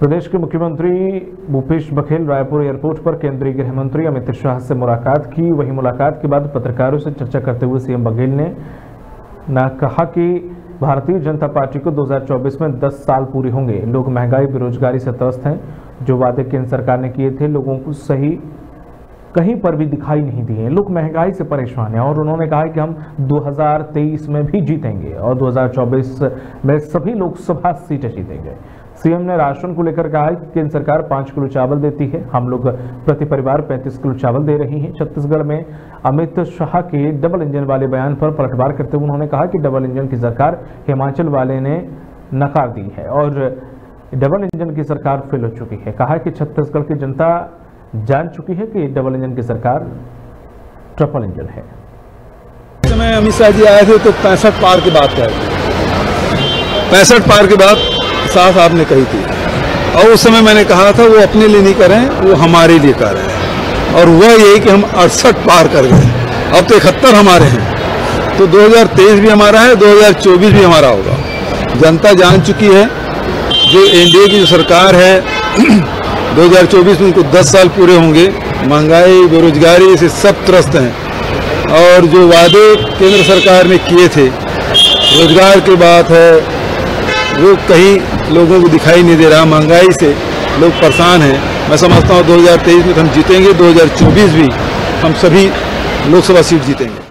प्रदेश के मुख्यमंत्री भूपेश बघेल रायपुर एयरपोर्ट पर केंद्रीय गृह मंत्री अमित शाह से मुलाकात की। वहीं मुलाकात के बाद पत्रकारों से चर्चा करते हुए सीएम बघेल ने कहा कि भारतीय जनता पार्टी को 2024 में 10 साल पूरे होंगे। लोग महंगाई बेरोजगारी से त्रस्त हैं। जो वादे केंद्र सरकार ने किए थे लोगों को सही कहीं पर भी दिखाई नहीं दिए। लोग महंगाई से परेशान हैं और उन्होंने कहा कि हम 2023 में भी जीतेंगे और 2024 में सभी लोकसभा सीटें जीतेंगे। सीएम ने राशन को लेकर कहा कि केंद्र सरकार 5 किलो चावल देती है, हम लोग प्रति परिवार 35 किलो चावल दे रही हैं। छत्तीसगढ़ में अमित शाह के डबल इंजन वाले बयान पर पलटवार करते हुए उन्होंने कहा कि डबल इंजन की सरकार हिमाचल वाले ने नकार दी है और डबल इंजन की सरकार फेल हो चुकी है। कहा कि छत्तीसगढ़ की जनता जान चुकी है कि डबल इंजन की सरकार ट्रिपल इंजन है। अमित शाह जी आए थे तो 65 पार की बात कर रहे थे, 65 पार की बात साथ आपने कही थी और उस समय मैंने कहा था वो अपने लिए नहीं करें, वो हमारे लिए कर रहे हैं और वह यही कि हम 68 पार कर गए। अब तो 71 हमारे हैं, तो 2023 भी हमारा है, 2024 भी हमारा होगा। जनता जान चुकी है। जो एनडीए की जो सरकार है 2024 में उनको 10 साल पूरे होंगे। महंगाई बेरोजगारी से सब त्रस्त हैं और जो वादे केंद्र सरकार ने किए थे रोजगार की बात है वो कहीं लोगों को दिखाई नहीं दे रहा। महंगाई से लोग परेशान हैं। मैं समझता हूँ 2023 में हम जीतेंगे, 2024 भी हम सभी लोकसभा सीट जीतेंगे।